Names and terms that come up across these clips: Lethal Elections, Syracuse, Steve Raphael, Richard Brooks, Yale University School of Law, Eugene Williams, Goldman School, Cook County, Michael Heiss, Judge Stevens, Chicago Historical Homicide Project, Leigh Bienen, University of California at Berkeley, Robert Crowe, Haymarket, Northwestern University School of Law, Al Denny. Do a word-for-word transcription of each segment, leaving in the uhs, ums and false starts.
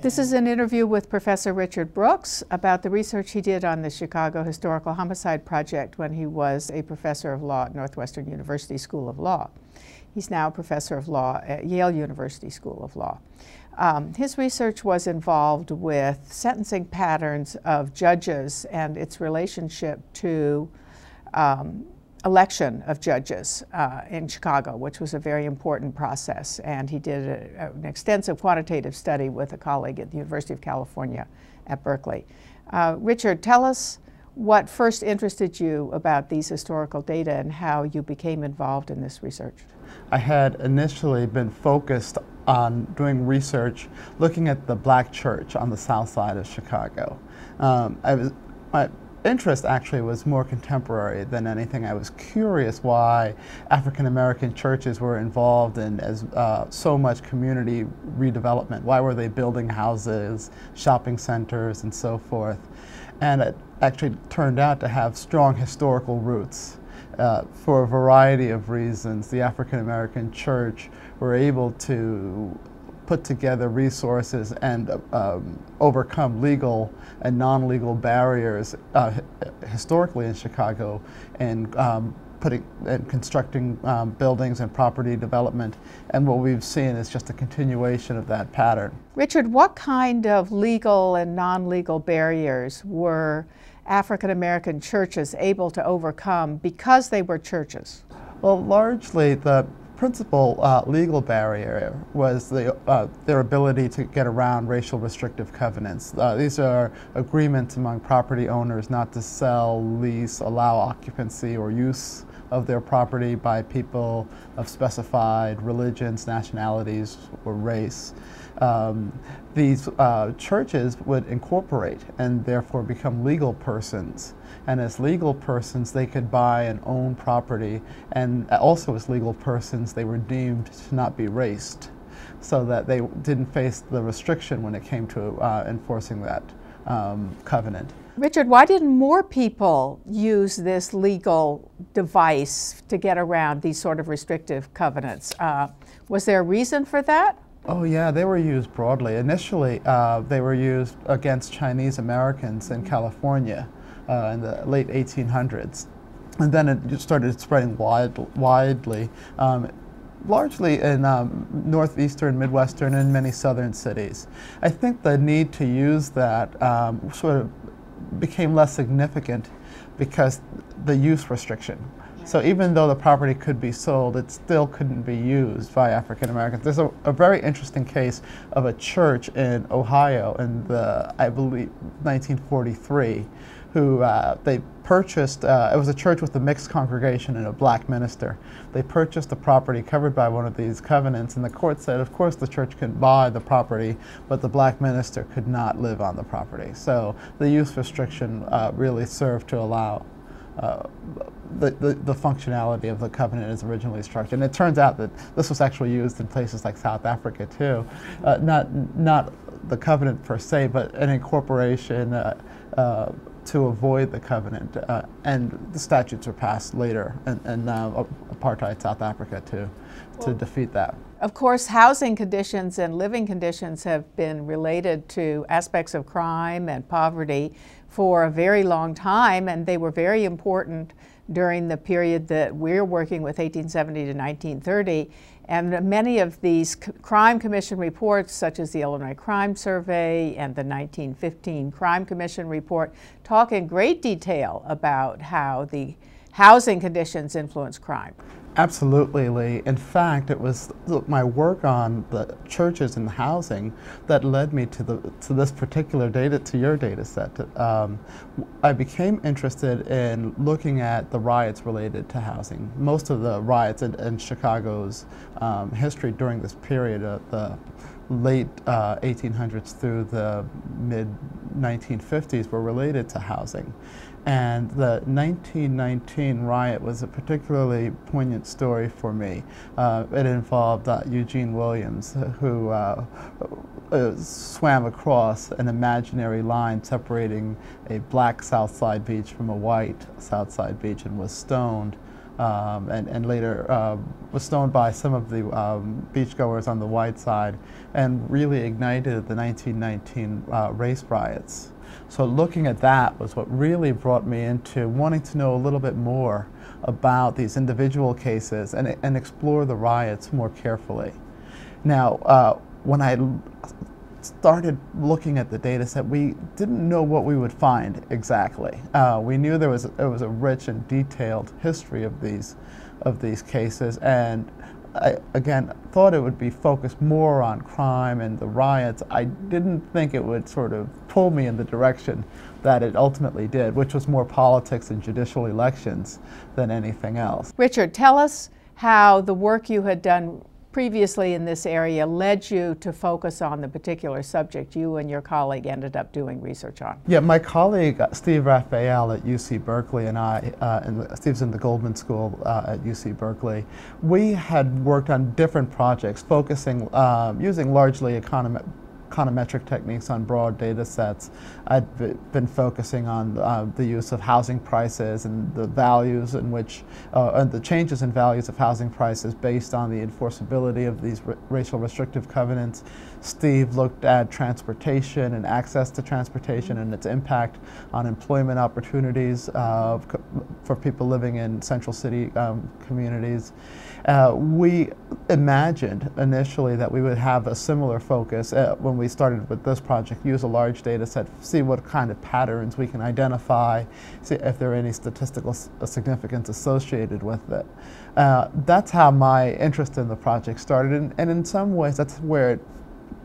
This is an interview with Professor Richard Brooks about the research he did on the Chicago Historical Homicide Project when he was a professor of law at Northwestern University School of Law. He's now a professor of law at Yale University School of Law. Um, his research was involved with sentencing patterns of judges and its relationship to um, election of judges uh, in Chicago, which was a very important process. And he did a, an extensive quantitative study with a colleague at the University of California at Berkeley. Uh, Richard, tell us what first interested you about these historical data and how you became involved in this research. I had initially been focused on doing research looking at the black church on the south side of Chicago. Um, I was, my interest actually was more contemporary than anything. I was curious why African-American churches were involved in as uh, so much community redevelopment. Why were they building houses, shopping centers, and so forth? And it actually turned out to have strong historical roots. Uh, for a variety of reasons, the African-American church were able to put together resources and uh, um, overcome legal and non-legal barriers uh, historically in Chicago and um, putting and constructing um, buildings and property development, and what we've seen is just a continuation of that pattern. Richard, what kind of legal and non-legal barriers were African-American churches able to overcome because they were churches? Well, largely the principal uh, legal barrier was the, uh, their ability to get around racial restrictive covenants. Uh, these are agreements among property owners not to sell, lease, allow occupancy or use of their property by people of specified religions, nationalities, or race. Um, these uh, churches would incorporate and therefore become legal persons. And as legal persons, they could buy and own property. And also as legal persons, they were deemed to not be raced, so that they didn't face the restriction when it came to uh, enforcing that um, covenant. Richard, why didn't more people use this legal device to get around these sort of restrictive covenants? Uh, was there a reason for that? Oh yeah, they were used broadly. Initially, uh, they were used against Chinese Americans in California uh, in the late eighteen hundreds. And then it started spreading wide, widely, um, largely in um, northeastern, midwestern, and many southern cities. I think the need to use that um, sort of became less significant because the use restriction. So even though the property could be sold, it still couldn't be used by African Americans. There's a, a very interesting case of a church in Ohio in the, I believe, nineteen forty-three, who uh, they purchased, uh, it was a church with a mixed congregation and a black minister. They purchased the property covered by one of these covenants, and the court said, of course, the church could buy the property, but the black minister could not live on the property. So the use restriction uh, really served to allow Uh, the, the, the functionality of the covenant is originally structured. And it turns out that this was actually used in places like South Africa too. Uh, not, not the covenant per se, but an incorporation uh, uh, to avoid the covenant. Uh, and the statutes were passed later in, in uh, apartheid South Africa too, well, to defeat that. Of course, housing conditions and living conditions have been related to aspects of crime and poverty for a very long time, and they were very important during the period that we're working with, eighteen seventy to nineteen thirty. And many of these crime commission reports, such as the Illinois Crime Survey and the nineteen fifteen Crime Commission report, talk in great detail about how the housing conditions influence crime. Absolutely, Lee. In fact, it was my work on the churches and the housing that led me to the to this particular data, to your data set. Um, I became interested in looking at the riots related to housing. Most of the riots in, in Chicago's um, history during this period of the late uh, eighteen hundreds through the mid nineteen fifties were related to housing. And the nineteen nineteen riot was a particularly poignant story for me. Uh, it involved uh, Eugene Williams, who uh, uh, swam across an imaginary line separating a black South Side beach from a white South Side beach and was stoned um, and, and later uh, was stoned by some of the um, beachgoers on the white side, and really ignited the nineteen nineteen uh, race riots. So looking at that was what really brought me into wanting to know a little bit more about these individual cases and, and explore the riots more carefully. Now, uh, when I started looking at the data set, we didn't know what we would find exactly. Uh, we knew there was, there was a rich and detailed history of these, of these cases, and I, again, thought it would be focused more on crime and the riots. I didn't think it would sort of pull me in the direction that it ultimately did, which was more politics and judicial elections than anything else. Richard, tell us how the work you had done previously in this area led you to focus on the particular subject you and your colleague ended up doing research on. Yeah, my colleague Steve Raphael at U C Berkeley and I, uh, and Steve's in the Goldman School uh, at U C Berkeley, we had worked on different projects focusing, um, using largely economi econometric techniques on broad data sets. I'd been focusing on uh, the use of housing prices and the values in which, uh, and the changes in values of housing prices based on the enforceability of these racial restrictive covenants. Steve looked at transportation and access to transportation and its impact on employment opportunities uh, for people living in central city um, communities. Uh, we imagined initially that we would have a similar focus uh, when we started with this project, use a large data set, see what kind of patterns we can identify, see if there are any statistical significance associated with it. Uh, that's how my interest in the project started, and, and in some ways that's where it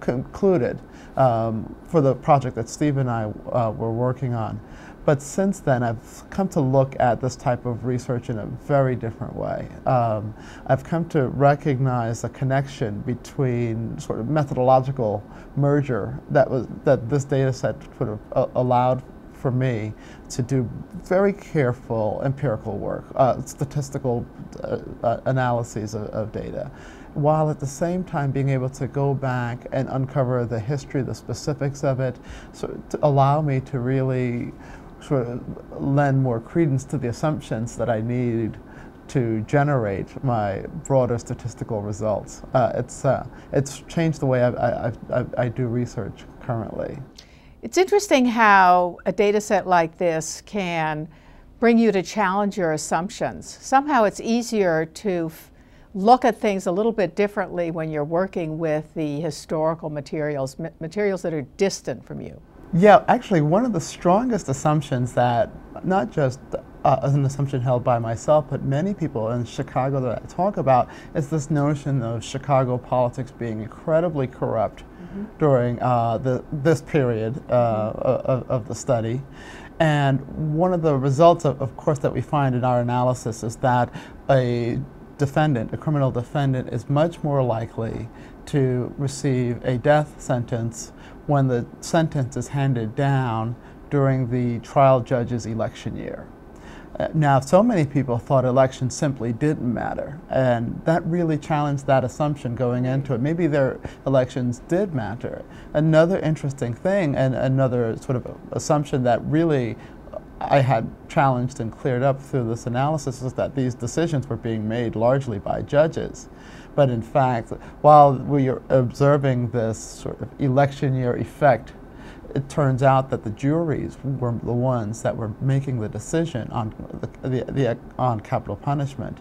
concluded um, for the project that Steve and I uh, were working on. But since then, I've come to look at this type of research in a very different way. Um, I've come to recognize a connection between sort of methodological merger that was that this data set sort of uh, allowed for me to do very careful empirical work, uh, statistical uh, uh, analyses of, of data, while at the same time being able to go back and uncover the history, the specifics of it, so to allow me to really sort of lend more credence to the assumptions that I need to generate my broader statistical results. Uh, it's, uh, it's changed the way I, I, I, I do research currently. It's interesting how a data set like this can bring you to challenge your assumptions. Somehow it's easier to look at things a little bit differently when you're working with the historical materials, materials that are distant from you. Yeah, actually one of the strongest assumptions that, not just uh, as an assumption held by myself, but many people in Chicago that I talk about, is this notion of Chicago politics being incredibly corrupt mm-hmm. during uh, the, this period uh, mm-hmm. of, of the study. And one of the results, of, of course, that we find in our analysis is that a defendant, a criminal defendant, is much more likely to receive a death sentence when the sentence is handed down during the trial judge's election year. Uh, now, so many people thought elections simply didn't matter, and that really challenged that assumption going into it. Maybe their elections did matter. Another interesting thing, and another sort of assumption that really I had challenged and cleared up through this analysis, is that these decisions were being made largely by judges. But in fact, while we are observing this sort of election year effect, it turns out that the juries were the ones that were making the decision on, the, the, the, on capital punishment.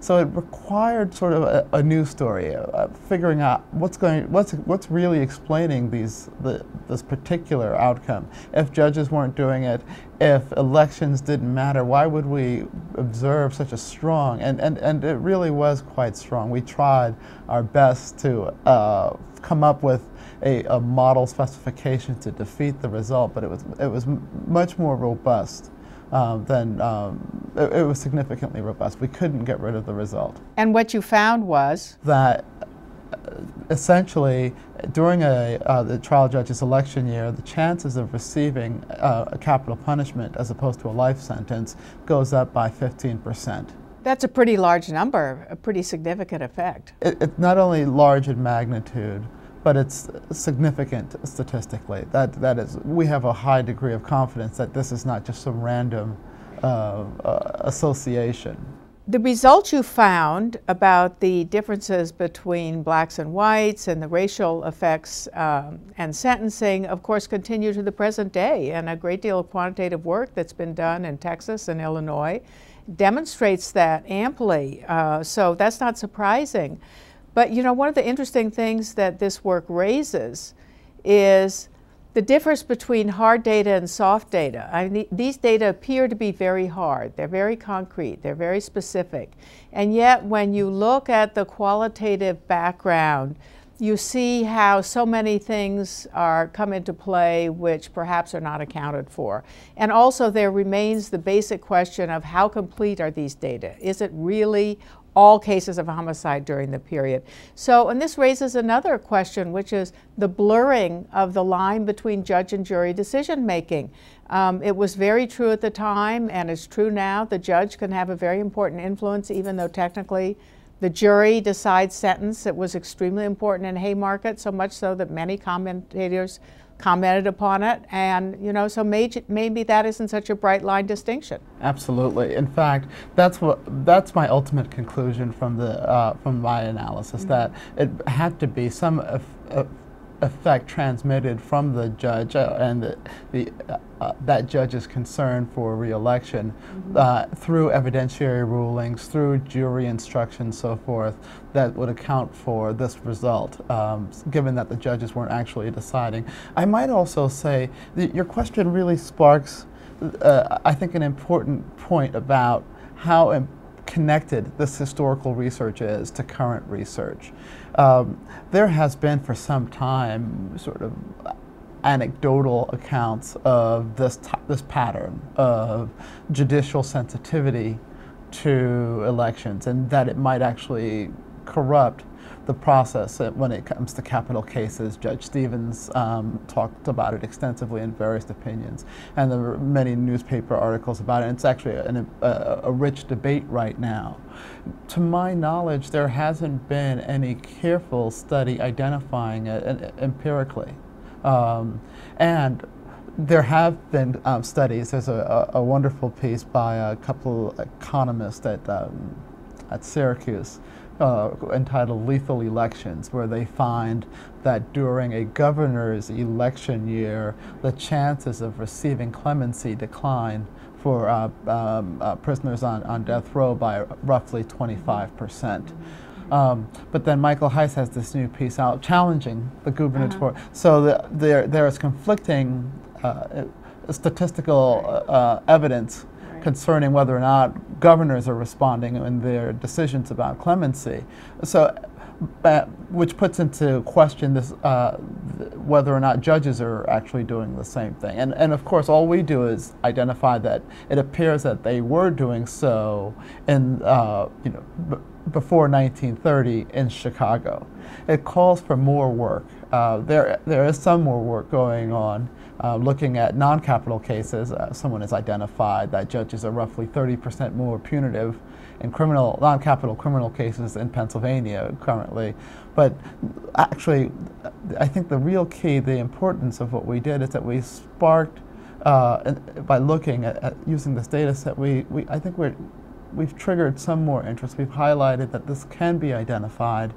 So it required sort of a, a new story, uh, figuring out what's going, what's what's really explaining these the, this particular outcome. If judges weren't doing it, if elections didn't matter, why would we observe such a strong? And and and it really was quite strong. We tried our best to uh, come up with a, a model specification to defeat the result, but it was it was much more robust. Um, then um, it, it was significantly robust. We couldn't get rid of the result. And what you found was? That uh, essentially during a, uh, the trial judge's election year, the chances of receiving uh, a capital punishment as opposed to a life sentence goes up by fifteen percent. That's a pretty large number, a pretty significant effect. It, it's not only large in magnitude, but it's significant statistically. That, that is, we have a high degree of confidence that this is not just some random uh, uh, association. the results you found about the differences between blacks and whites and the racial effects um, and sentencing, of course, continue to the present day. And a great deal of quantitative work that's been done in Texas and Illinois demonstrates that amply. Uh, so that's not surprising. But, you know, one of the interesting things that this work raises is the difference between hard data and soft data. I mean, these data appear to be very hard. They're very concrete. They're very specific. And yet, when you look at the qualitative background, you see how so many things are come into play which perhaps are not accounted for. And also, there remains the basic question of how complete are these data? Is it really all cases of homicide during the period? So, and this raises another question, which is the blurring of the line between judge and jury decision making. Um, it was very true at the time, and it's true now. The judge can have a very important influence, even though technically the jury decides sentence. It was extremely important in Haymarket, so much so that many commentators commented upon it. And, you know, so maybe, maybe that isn't such a bright line distinction. Absolutely. In fact, that's what that's my ultimate conclusion from the uh, from my analysis, mm-hmm. that it had to be some eff effect transmitted from the judge uh, and the, the uh, that judge's concern for re-election, mm-hmm. uh, through evidentiary rulings, through jury instructions, so forth, that would account for this result, um, given that the judges weren't actually deciding. I might also say that your question really sparks, uh, I think, an important point about how im- connected this historical research is to current research. Um, there has been for some time sort of anecdotal accounts of this, this pattern of judicial sensitivity to elections, and that it might actually corrupt the process when it comes to capital cases. Judge Stevens um, talked about it extensively in various opinions, and there were many newspaper articles about it. And it's actually an, a, a rich debate right now. To my knowledge, there hasn't been any careful study identifying it empirically. Um, and there have been um, studies. There's a, a wonderful piece by a couple economists at, um, at Syracuse, Uh, entitled Lethal Elections, where they find that during a governor's election year, the chances of receiving clemency decline for uh, um, uh, prisoners on, on death row by roughly twenty-five percent. Um, but then Michael Heiss has this new piece out challenging the gubernatorial. Uh-huh. So the, there, there is conflicting uh, statistical uh, evidence concerning whether or not governors are responding in their decisions about clemency, so uh, which puts into question this uh, th whether or not judges are actually doing the same thing. And and of course, all we do is identify that it appears that they were doing so in uh, you know b before nineteen thirty in Chicago. It calls for more work. Uh, there there is some more work going on. Uh, looking at non-capital cases, uh, someone has identified that judges are roughly thirty percent more punitive in criminal, non-capital criminal cases in Pennsylvania currently. But actually, I think the real key, the importance of what we did is that we sparked, uh, and by looking at, at using this data set, we, we, I think we're, we've triggered some more interest. We've highlighted that this can be identified,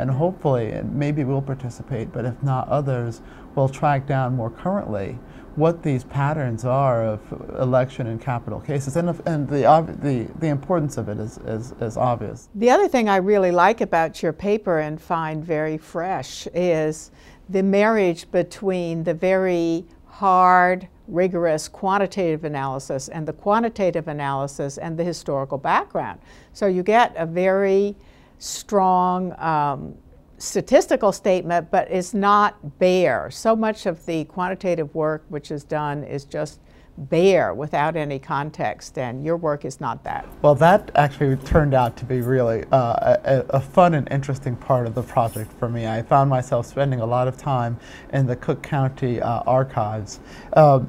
and hopefully, and maybe we'll participate, but if not others, we'll track down more currently what these patterns are of election and capital cases, and, if, and the, the, the importance of it is, is, is obvious. The other thing I really like about your paper and find very fresh is the marriage between the very hard, rigorous quantitative analysis and the quantitative analysis and the historical background. So you get a very strong um, statistical statement, but it's not bare. So much of the quantitative work which is done is just bare without any context, and your work is not that. Well, that actually turned out to be really uh, a, a fun and interesting part of the project for me. I found myself spending a lot of time in the Cook County uh, archives. Um,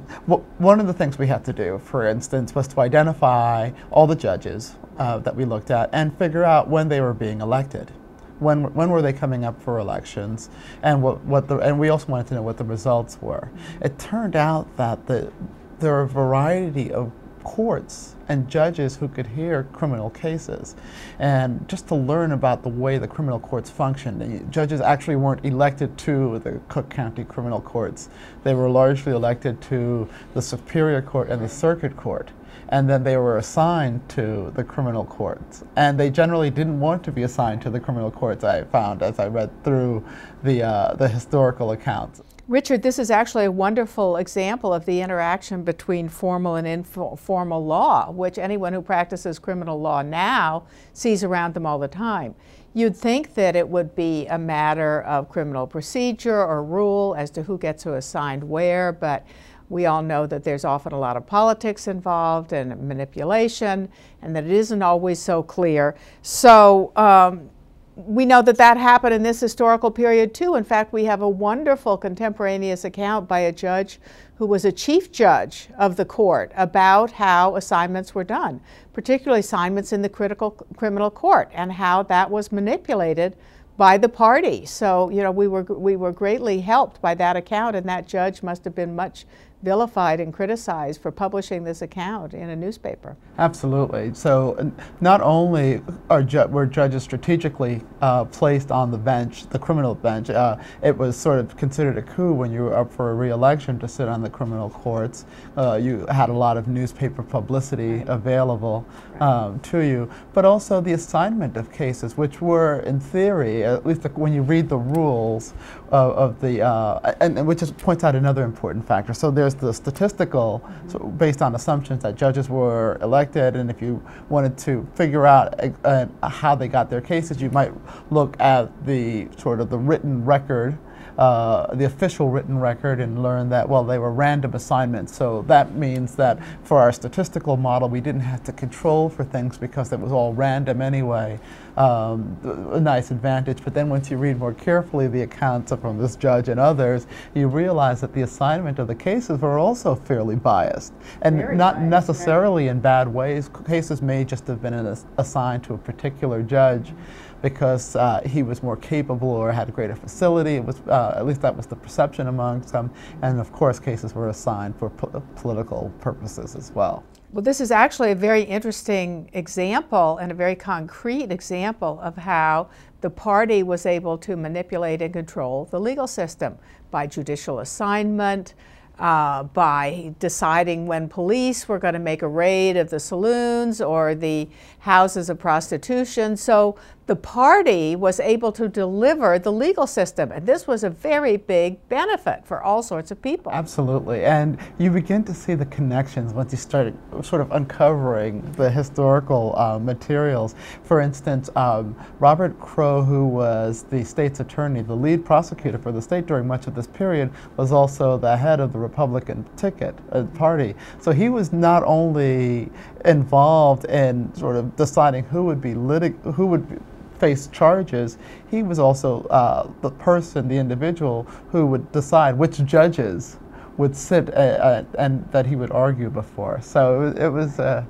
one of the things we had to do, for instance, was to identify all the judges uh, that we looked at and figure out when they were being elected. When, when were they coming up for elections, and what, what the, and we also wanted to know what the results were. It turned out that the, there are a variety of courts and judges who could hear criminal cases, and just to learn about the way the criminal courts functioned. The judges actually weren't elected to the Cook County criminal courts. They were largely elected to the Superior Court and the Circuit Court, and then they were assigned to the criminal courts. And they generally didn't want to be assigned to the criminal courts, I found, as I read through the, uh, the historical accounts. Richard, this is actually a wonderful example of the interaction between formal and informal law, which anyone who practices criminal law now sees around them all the time. You'd think that it would be a matter of criminal procedure or rule as to who gets who assigned where, but we all know that there's often a lot of politics involved and manipulation, and that it isn't always so clear. So um, we know that that happened in this historical period too. In fact, we have a wonderful contemporaneous account by a judge who was a chief judge of the court about how assignments were done, particularly assignments in the critical criminal court, and how that was manipulated by the party. So, you know, we were, we were greatly helped by that account, and that judge must have been much vilified and criticized for publishing this account in a newspaper. Absolutely. So not only are ju were judges strategically uh, placed on the bench, the criminal bench, uh, it was sort of considered a coup when you were up for a re-election to sit on the criminal courts. Uh, you had a lot of newspaper publicity right. available um, to you, but also the assignment of cases, which were in theory, at least when you read the rules of, of the, uh, and, and which just points out another important factor. So there the statistical, so based on assumptions that judges were elected, and if you wanted to figure out uh, how they got their cases, you might look at the sort of the written record, uh, the official written record, and learn that, well, they were random assignments. So that means that for our statistical model, we didn't have to control for things because it was all random anyway. Um, a nice advantage. But then once you read more carefully the accounts from this judge and others, you realize that the assignment of the cases were also fairly biased, and Very not biased, necessarily right. in bad ways. Cases may just have been ass assigned to a particular judge because uh, he was more capable or had a greater facility. It was, uh, at least that was the perception among some. And of course, cases were assigned for po political purposes as well. Well, this is actually a very interesting example, and a very concrete example of how the party was able to manipulate and control the legal system by judicial assignment, uh, by deciding when police were going to make a raid of the saloons or the houses of prostitution. So the party was able to deliver the legal system, and this was a very big benefit for all sorts of people. Absolutely, and you begin to see the connections once you start sort of uncovering the historical uh, materials. For instance, um, Robert Crowe, who was the state's attorney, the lead prosecutor for the state during much of this period, was also the head of the Republican ticket uh, party. So he was not only involved in sort of deciding who would be litig- who would be face charges, he was also uh, the person, the individual, who would decide which judges would sit uh, uh, and that he would argue before. So it was uh,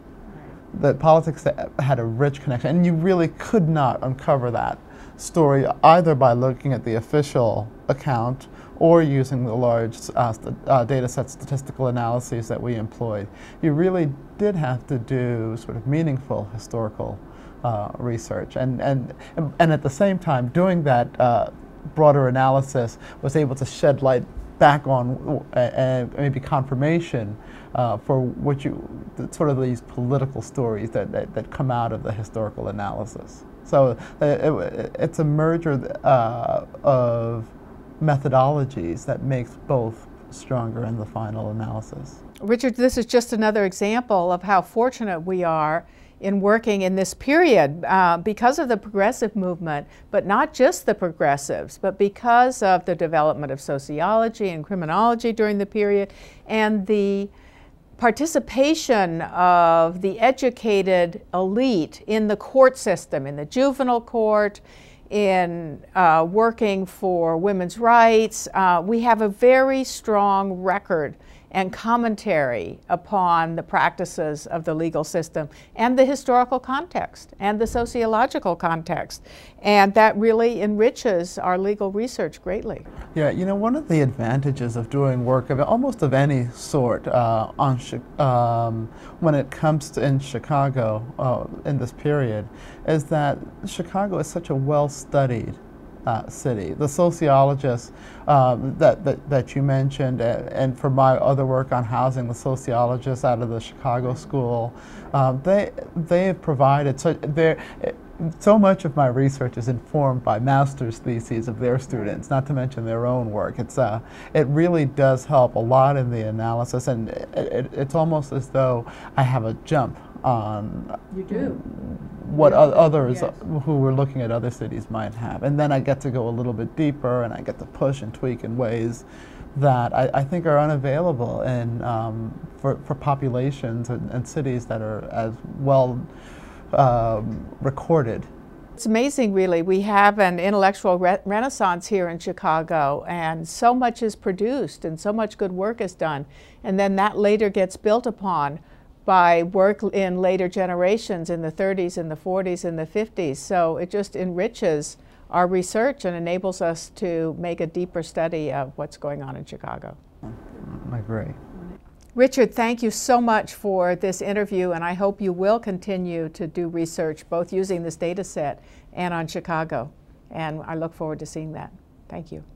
that politics had a rich connection, and you really could not uncover that story either by looking at the official account or using the large uh, st uh, data set statistical analyses that we employed. You really did have to do sort of meaningful historical Uh, research, and, and, and at the same time doing that uh, broader analysis was able to shed light back on uh, uh, maybe confirmation uh, for what you, sort of these political stories that, that, that come out of the historical analysis. So uh, it, it's a merger uh, of methodologies that makes both stronger in the final analysis. Richard, this is just another example of how fortunate we are in working in this period uh, because of the progressive movement, but not just the progressives, but because of the development of sociology and criminology during the period, and the participation of the educated elite in the court system, in the juvenile court, in uh, working for women's rights. Uh, we have a very strong record and commentary upon the practices of the legal system and the historical context and the sociological context. And that really enriches our legal research greatly. Yeah, you know, one of the advantages of doing work of almost of any sort uh, on um, when it comes to in Chicago uh, in this period is that Chicago is such a well-studied Uh, city. The sociologists um, that, that, that you mentioned, and, and for my other work on housing, the sociologists out of the Chicago School, uh, they they have provided so they're so much of my research is informed by master's theses of their students, not to mention their own work. It's uh, it really does help a lot in the analysis, and it, it, it's almost as though I have a jump on you do. what yeah, others yes. who were looking at other cities might have. And then I get to go a little bit deeper, and I get to push and tweak in ways that I, I think are unavailable in, um, for, for populations and, and cities that are as well um, recorded. It's amazing, really. We have an intellectual re renaissance here in Chicago, and so much is produced and so much good work is done. And then that later gets built upon by work in later generations in the thirties and the forties and the fifties. So it just enriches our research and enables us to make a deeper study of what's going on in Chicago. I agree. Richard, thank you so much for this interview, and I hope you will continue to do research both using this data set and on Chicago. And I look forward to seeing that. Thank you.